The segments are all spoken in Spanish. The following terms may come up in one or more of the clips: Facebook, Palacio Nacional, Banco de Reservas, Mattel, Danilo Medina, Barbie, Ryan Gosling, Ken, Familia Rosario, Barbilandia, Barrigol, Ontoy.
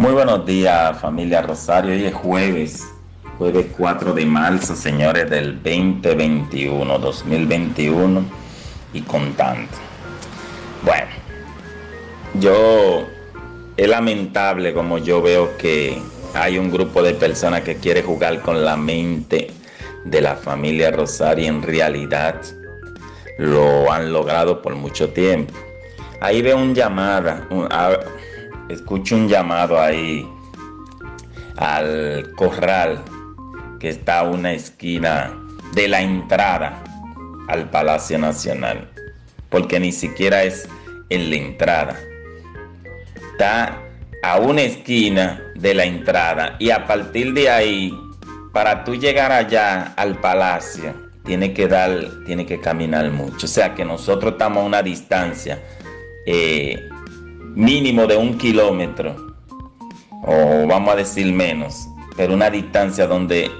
Muy buenos días, familia Rosario. Hoy es jueves 4 de marzo, señores, del 2021 y contando. Bueno, es lamentable como yo veo que hay un grupo de personas que quiere jugar con la mente de la familia Rosario. En realidad lo han logrado por mucho tiempo. Ahí veo escucho un llamado ahí al corral que está a una esquina de la entrada al Palacio Nacional, porque ni siquiera es en la entrada, está a una esquina de la entrada, y a partir de ahí, para tú llegar allá al Palacio, tiene que caminar mucho. O sea que nosotros estamos a una distancia mínimo de 1 kilómetro, o vamos a decir menos, pero una distancia donde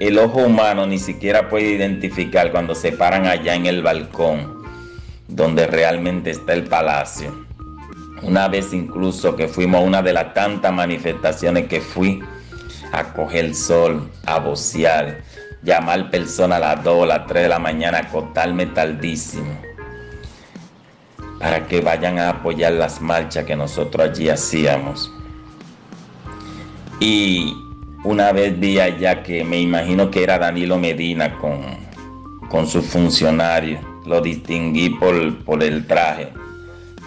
el ojo humano ni siquiera puede identificar cuando se paran allá en el balcón donde realmente está el palacio. Una vez incluso que fuimos a una de las tantas manifestaciones que fui a coger el sol, a vocear, llamar personas a las 2, las 3 de la mañana, acostarme tardísimo, para que vayan a apoyar las marchas que nosotros allí hacíamos. Y una vez vi allá que me imagino que era Danilo Medina con sus funcionarios. Lo distinguí por el traje,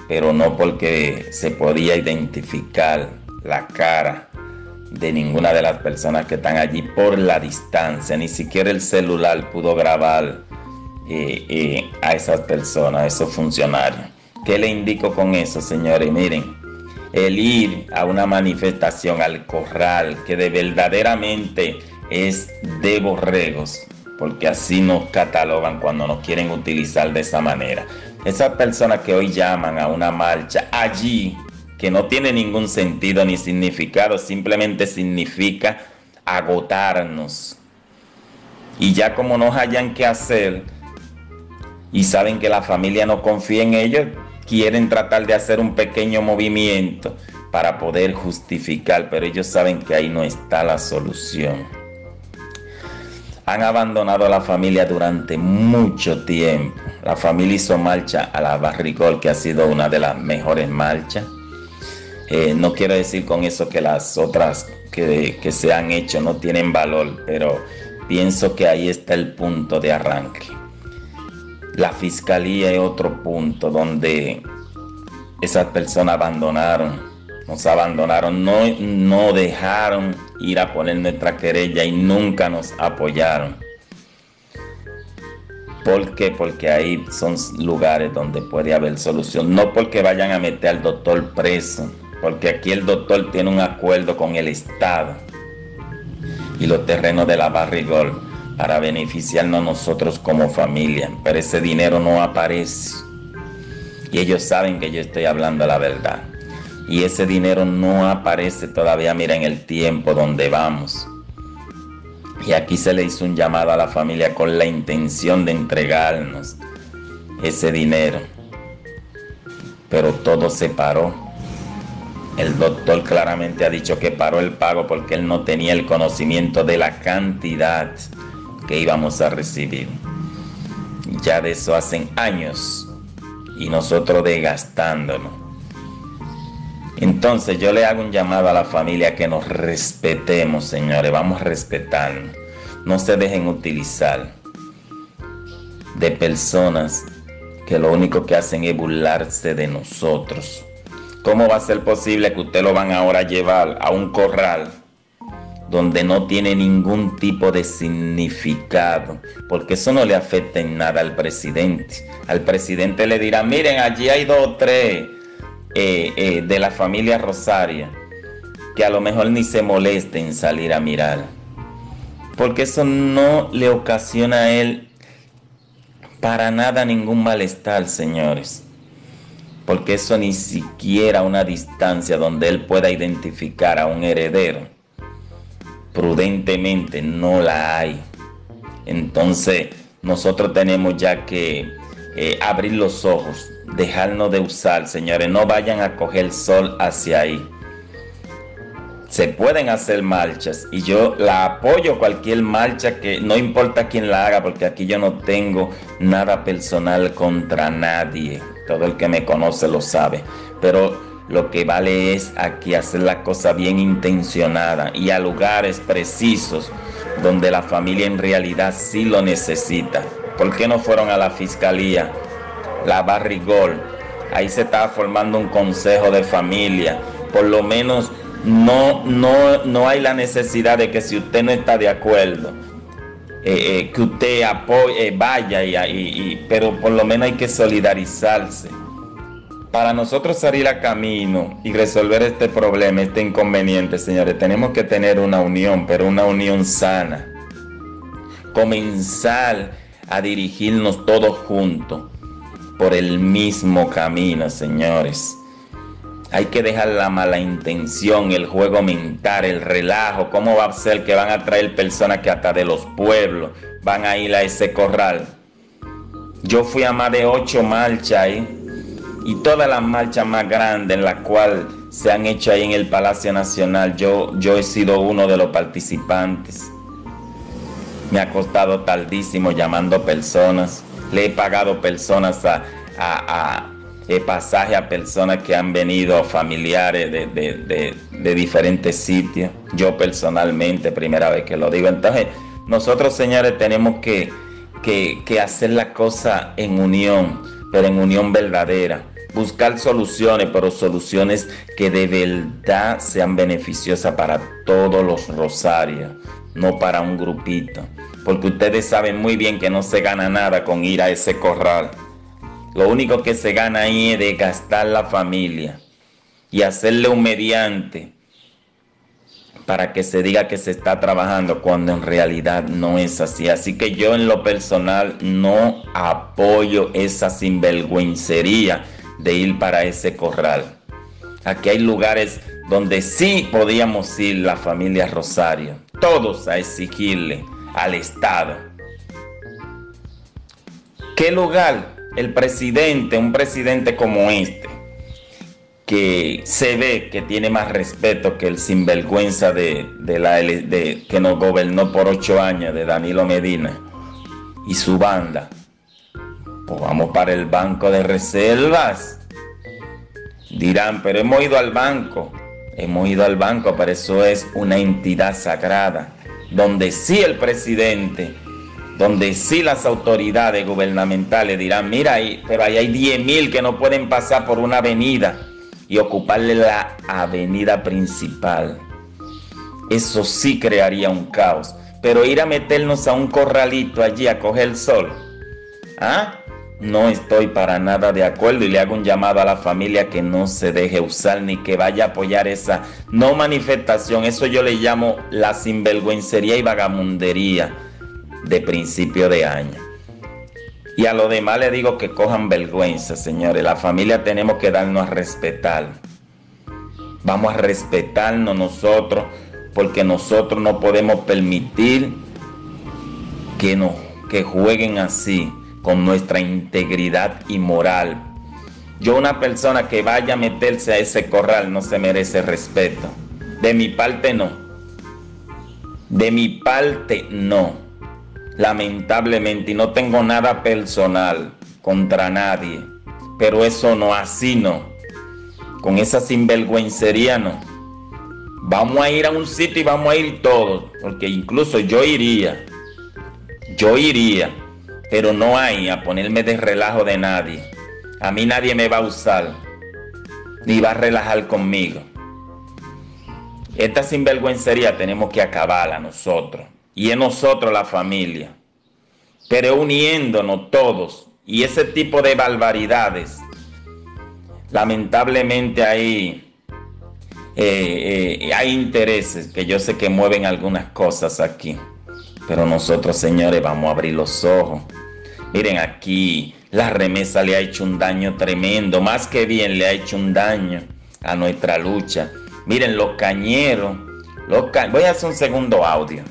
pero no porque se podía identificar la cara de ninguna de las personas que están allí por la distancia. Ni siquiera el celular pudo grabar a esas personas, a esos funcionarios. ¿Qué le indico con eso, señores? Miren, el ir a una manifestación al corral, que de verdaderamente es de borregos, porque así nos catalogan cuando nos quieren utilizar de esa manera. Esas personas que hoy llaman a una marcha allí, que no tiene ningún sentido ni significado, simplemente significa agotarnos. Y ya como no hayan qué hacer y saben que la familia no confía en ellos, quieren tratar de hacer un pequeño movimiento para poder justificar, pero ellos saben que ahí no está la solución. Han abandonado a la familia durante mucho tiempo. La familia hizo marcha a la Barrigol, que ha sido una de las mejores marchas. No quiero decir con eso que las otras que se han hecho no tienen valor, pero pienso que ahí está el punto de arranque. La fiscalía es otro punto donde esas personas nos abandonaron, no dejaron ir a poner nuestra querella y nunca nos apoyaron. ¿Por qué? Porque ahí son lugares donde puede haber solución. No porque vayan a meter al doctor preso, porque aquí el doctor tiene un acuerdo con el Estado y los terrenos de la Barrigol para beneficiarnos nosotros como familia, pero ese dinero no aparece, y ellos saben que yo estoy hablando la verdad, y ese dinero no aparece todavía. Miren el tiempo donde vamos, y aquí se le hizo un llamado a la familia con la intención de entregarnos ese dinero, pero todo se paró. El doctor claramente ha dicho que paró el pago porque él no tenía el conocimiento de la cantidad que íbamos a recibir. Ya de eso hacen años y nosotros desgastándonos. Entonces yo le hago un llamado a la familia que nos respetemos, señores. Vamos a respetarnos. No se dejen utilizar de personas que lo único que hacen es burlarse de nosotros. ¿Cómo va a ser posible que usted lo van ahora a llevar a un corral donde no tiene ningún tipo de significado? Porque eso no le afecta en nada al presidente. Al presidente le dirá: miren, allí hay 2 o 3 de la familia Rosario que a lo mejor ni se molesta en salir a mirar, porque eso no le ocasiona a él para nada ningún malestar, señores. Porque eso ni siquiera una distancia donde él pueda identificar a un heredero, prudentemente no la hay. Entonces nosotros tenemos ya que abrir los ojos, dejarnos de usar, señores. No vayan a coger sol hacia ahí. se pueden hacer marchas y yo la apoyo, cualquier marcha, que no importa quién la haga, porque aquí yo no tengo nada personal contra nadie. Todo el que me conoce lo sabe, pero lo que vale es aquí hacer la cosa bien intencionada y a lugares precisos donde la familia en realidad sí lo necesita. ¿Por qué no fueron a la fiscalía, la Barrigol? Ahí se estaba formando un consejo de familia. Por lo menos no hay la necesidad de que, si usted no está de acuerdo, que usted apoye, vaya, pero por lo menos hay que solidarizarse. Para nosotros salir a camino y resolver este problema, este inconveniente, señores, tenemos que tener una unión, pero una unión sana. Comenzar a dirigirnos todos juntos por el mismo camino, señores. Hay que dejar la mala intención, el juego mental, el relajo. ¿Cómo va a ser que van a traer personas que hasta de los pueblos van a ir a ese corral? Yo fui a más de 8 marchas ahí, y todas las marchas más grandes en las cuales se han hecho ahí en el Palacio Nacional, yo he sido uno de los participantes. Me ha costado tardísimo llamando personas, le he pagado personas pasaje a personas que han venido, familiares de diferentes sitios. Yo personalmente, primera vez que lo digo. Entonces nosotros, señores, tenemos que hacer la cosa en unión, pero en unión verdadera. Buscar soluciones, pero soluciones que de verdad sean beneficiosas para todos los rosarios, no para un grupito, porque ustedes saben muy bien que no se gana nada con ir a ese corral. Lo único que se gana ahí es desgastar la familia y hacerle un mediante para que se diga que se está trabajando, cuando en realidad no es así. Así que yo, en lo personal, no apoyo esa sinvergüencería de ir para ese corral. Aquí hay lugares donde sí podíamos ir la familia Rosario, todos, a exigirle al Estado. ¿Qué lugar? El presidente, un presidente como este, que se ve que tiene más respeto que el sinvergüenza que nos gobernó por 8 años, de Danilo Medina y su banda. Pues vamos para el Banco de Reservas. Dirán, pero hemos ido al banco, pero eso es una entidad sagrada, donde sí el presidente, donde sí las autoridades gubernamentales dirán, mira, pero ahí hay 10,000 que no pueden pasar por una avenida y ocuparle la avenida principal. Eso sí crearía un caos. Pero ir a meternos a un corralito allí a coger el sol, no estoy para nada de acuerdo, y le hago un llamado a la familia que no se deje usar ni que vaya a apoyar esa no manifestación. Eso yo le llamo la sinvergüencería y vagamundería de principio de año. Y a los demás le digo que cojan vergüenza, señores. La familia tenemos que darnos a respetar. Vamos a respetarnos nosotros, porque nosotros no podemos permitir que jueguen así con nuestra integridad y moral. Yo, una persona que vaya a meterse a ese corral, no se merece respeto. De mi parte no. Lamentablemente, y no tengo nada personal contra nadie, pero eso no, así no, con esa sinvergüencería no. Vamos a ir a un sitio y vamos a ir todos, porque incluso yo iría, pero no hay a ponerme de relajo de nadie. A mí nadie me va a usar ni va a relajar conmigo. Esta sinvergüencería tenemos que acabarla nosotros, y en nosotros la familia, pero uniéndonos todos. Y ese tipo de barbaridades, lamentablemente ahí hay intereses que yo sé que mueven algunas cosas aquí, pero nosotros, señores, vamos a abrir los ojos. Miren, aquí la remesa le ha hecho un daño tremendo, más que bien le ha hecho un daño a nuestra lucha. Miren, los cañeros, voy a hacer un segundo audio.